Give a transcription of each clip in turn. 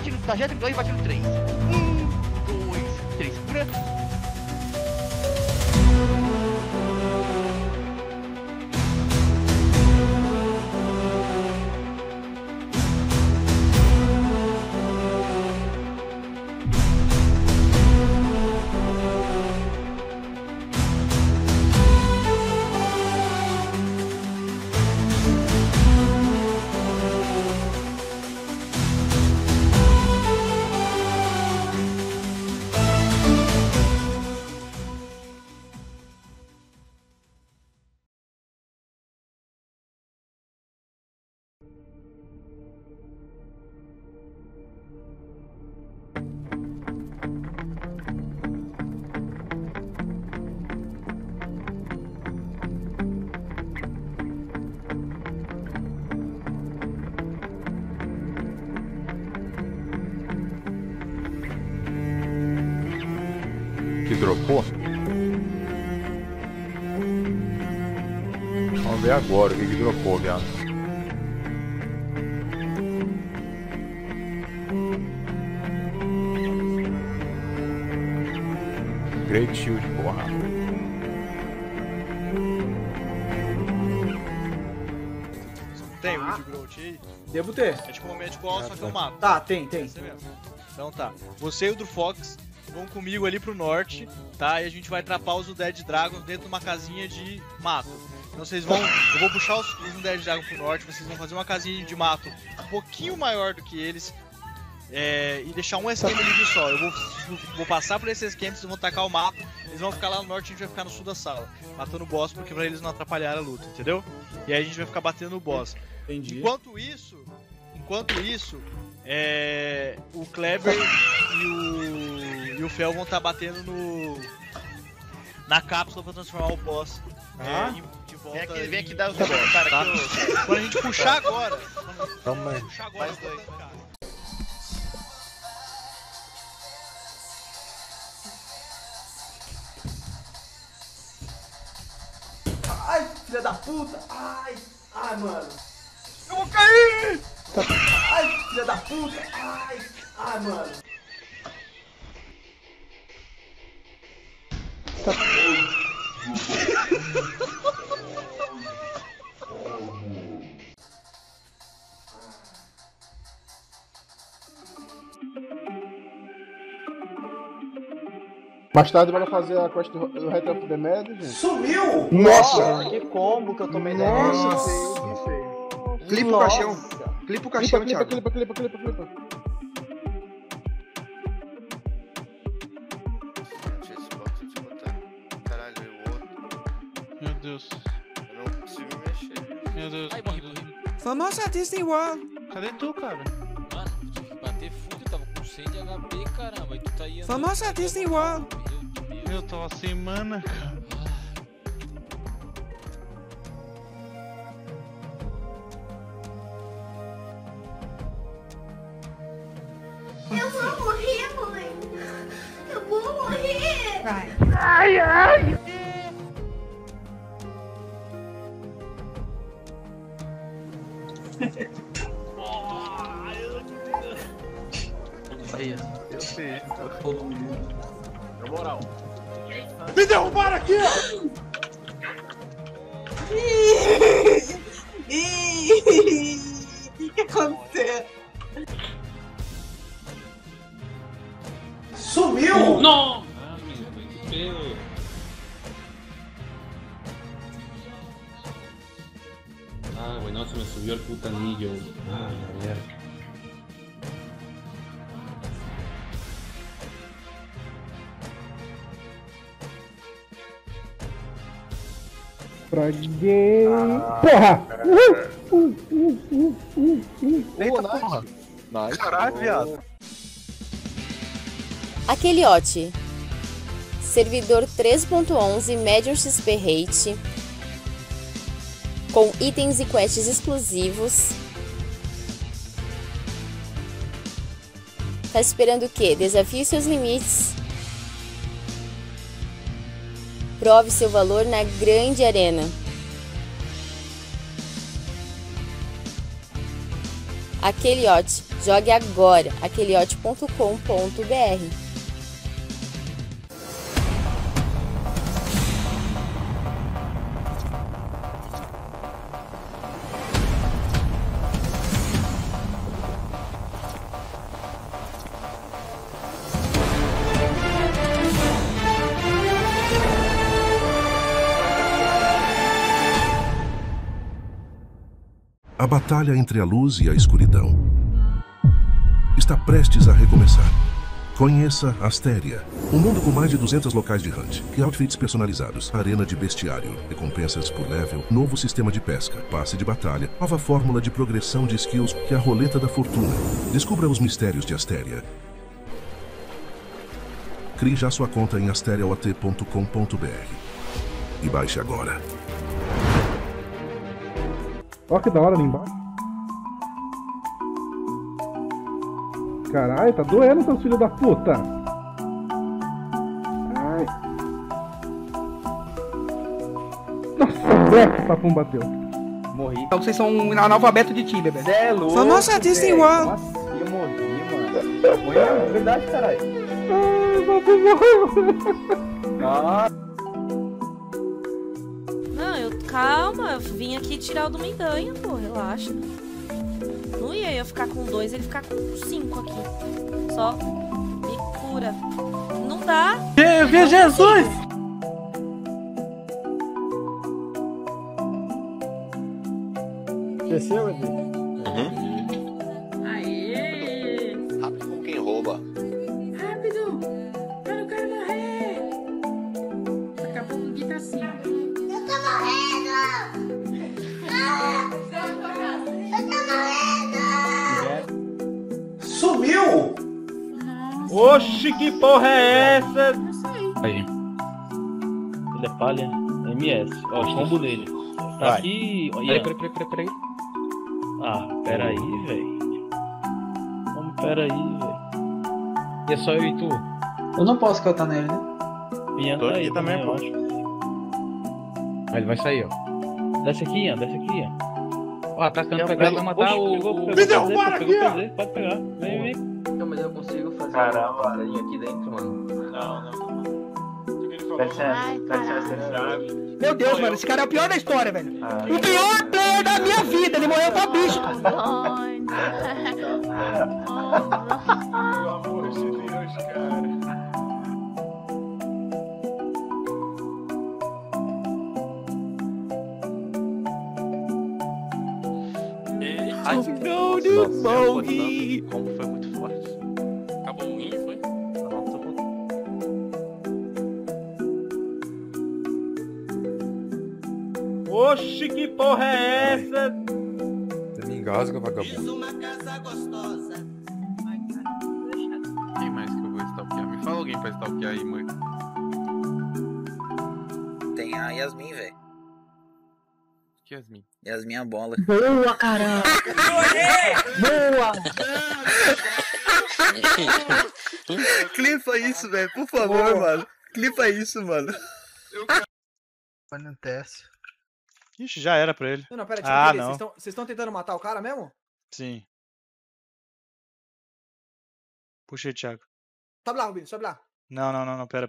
bate no trajeto 2 e bate no 3. 1, 2, 3, segura. Dropou? Vamos ver agora o que dropou, viado. Great Shield, porra. Tem um de Groot aí? Devo ter. É tipo um momento igual, só que eu mato. Tá, tem. Então tá. Você e o Drew Fox vão comigo ali pro norte, tá? E a gente vai atrapar os Dead Dragons dentro de uma casinha de mato. Então vocês vão... Eu vou puxar os Dead Dragons pro norte, vocês vão fazer uma casinha de mato um pouquinho maior do que eles, e deixar um esquema livre só. Eu vou passar por esse esquema, vocês vão tacar o mato, eles vão ficar lá no norte, a gente vai ficar no sul da sala, matando o boss, porque pra eles não atrapalhar a luta, entendeu? E aí a gente vai ficar batendo no boss. Entendi. Enquanto isso, o Clever e o Fel vão estar batendo na cápsula pra transformar o boss. De volta. Vem aqui dar os dois, cara. Tá? Quando a gente puxar agora. Toma aí. Ai, filha da puta! Ai, mano! Eu vou cair! Ai, filha da puta! Ai, mano! Mais tarde, bora fazer a quest do Return of the Med, gente. Sumiu! Nossa! Que combo que eu tomei da Med. Clipa o caixão. Clipa o caixão, Thiago. Clipa. Famosa Disney World. Cadê tu, cara? Mano, tive que bater fundo, eu tava com 100 de HP, caramba, e tu tá aí... Famosa Disney World. Meu Deus. Eu tava sem mana, cara. Eu vou morrer, mãe. Eu vou morrer. Vai. Ai. Eu sei, tá todo mundo. Na moral. Me derrubaram aqui! Que aconteceu? Sumiu! Não! Ah, meu Deus. Ah, bueno, se me subió el puto anillo. Ah, la mierda. Fraguei. Porra! Eita, porra! Caralho, viado! Aqueliote. Servidor 3.11, médio XP rate. Com itens e quests exclusivos. Tá esperando o quê? Desafie seus limites. Prove seu valor na grande arena. Aqueliote, jogue agora, asteriaot.com.br. A batalha entre a luz e a escuridão está prestes a recomeçar. Conheça Astéria, um mundo com mais de 200 locais de hunt, outfits personalizados, arena de bestiário, recompensas por level, novo sistema de pesca, passe de batalha, nova fórmula de progressão de skills e a roleta da fortuna. Descubra os mistérios de Astéria. Crie já sua conta em asteriaot.com.br e baixe agora. Olha que da hora ali embaixo. Caralho, tá doendo seus filhos da puta. Ai. Nossa, Black, o papum bateu. Morri. Então vocês são um analfabeto de ti, bebê. Cê é louco. Só nossa artista igual. Nossa, eu morri, mano. Morri na verdade, caralho. Ai, papo morreu. Nossa. Calma, eu vim aqui tirar o do Mendanha, pô, relaxa. Não ia eu ficar com 2, ele ficar com 5 aqui. Só me cura. Não dá. Eu vi Jesus! Desceu, Edê? Uhum. Aê! Rápido com quem rouba. Rápido! Eu não quero morrer! Acabou um guita assim. Eu tô morrendo! Sumiu! Oxi, que porra é essa? Eu saí. Aí. Ele é palha, MS. Ó, o combo dele. Tá. Vai. Aqui. Peraí, peraí. Ah, peraí, velho. Vamos, peraí, velho. E é só eu e tu? Eu não posso cantar nele, né? Ian, tô aqui também, eu acho. Ele vai sair, ó. Desce aqui, Ian, desce aqui, Ian. Ó, atacando, pegar, vai matar o... Me derrubaram aqui, ó! Pode pegar, vem. Não, mas eu consigo fazer uma paradinha aqui dentro, mano. Não. O que ele falou? Dá chance. Meu Deus, mano, esse cara é o pior da história, velho. O pior player da minha vida, ele morreu pra bicho. Pelo amor de Deus, cara. Não, não morri! O combo foi muito forte. Acabou o win, foi? Não, tá bom. Oxi, que porra é essa? Você me engasga, vagabundo. Fiz uma casa gostosa. Quem mais que eu vou stalkear? Me fala alguém pra stalkear aí, mãe. Tem a Yasmin, velho. Que Yasmin? Yasmin é a bola. Boa, caramba! Boa! Clipa isso, velho, por favor, boa. Mano. Clipa isso, mano. Foi no teste. Ixi, já era pra ele. Não, pera, não. Vocês estão tentando matar o cara mesmo? Sim. Puxa aí, Thiago. Sobe lá, Rubinho, sobe lá. Não, pera.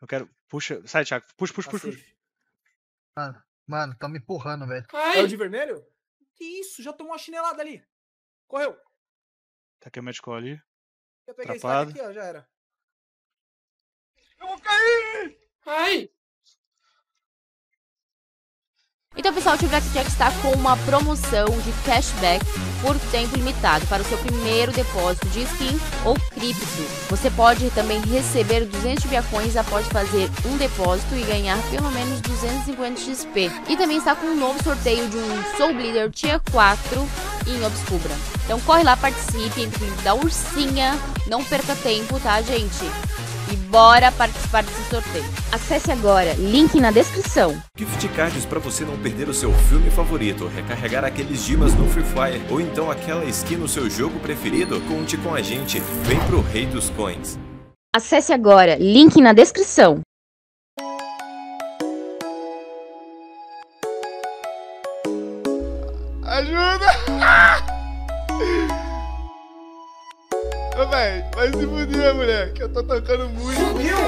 Eu quero... Puxa, sai, Thiago. Puxa. Mano. Mano, tá me empurrando, velho. É o de vermelho? Que isso? Já tomou uma chinelada ali. Correu. Tá aqui o medical ali. Eu peguei esse cara aqui, ó. Já era. Eu vou cair! Ai! Então, pessoal, o Tia Blackjack está com uma promoção de cashback por tempo limitado para o seu primeiro depósito de skin ou cripto. Você pode também receber 200 BiaCoins após fazer um depósito e ganhar pelo menos 250 XP. E também está com um novo sorteio de um Soul Bleeder Tia 4 em Obscura. Então corre lá, participe, entre da ursinha, não perca tempo, tá, gente? E bora participar desse sorteio. Acesse agora, link na descrição. Gift cards para você não perder o seu filme favorito, recarregar aqueles gemas no Free Fire ou então aquela skin no seu jogo preferido? Conte com a gente, vem pro Rei dos Coins. Acesse agora, link na descrição. Ajuda! velho. Vai se fuder, moleque. Eu tô tocando muito. Subiu!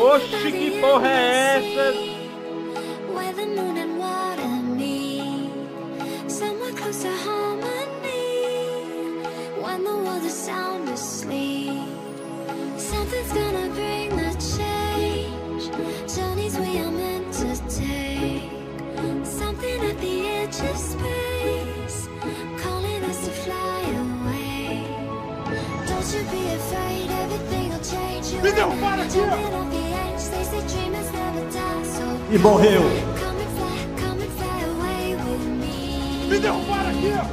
Oxi, que porra é essa? Me derrubaram aqui! E morreu. Me derrubaram aqui, ó.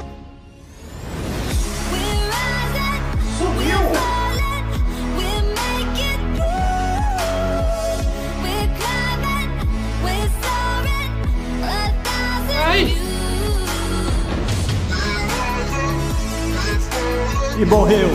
Subiu! E morreu.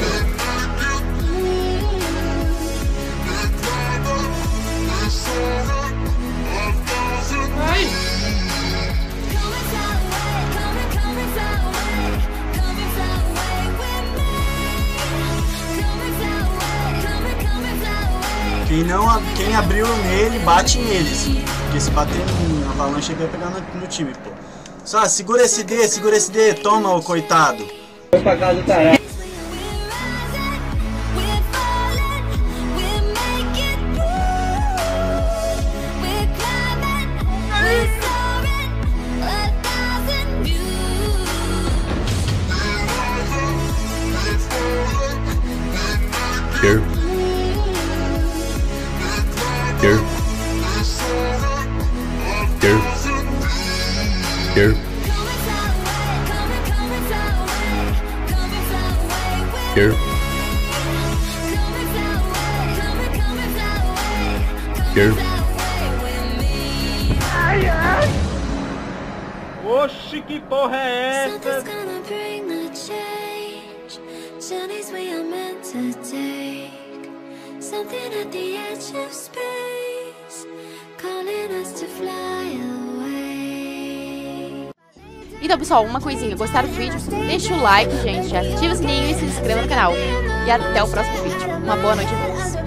Quem abriu nele, bate neles. Porque se bater na avalanche, ele vai pegar no time, pô. Só segura esse D, toma, ô coitado. Foi pra casa do tarado. Oxi, que porra é essa? Então, pessoal, uma coisinha. Gostaram do vídeo? Deixa o like, gente. Ativa o sininho e se inscreva no canal. E até o próximo vídeo. Uma boa noite a todos.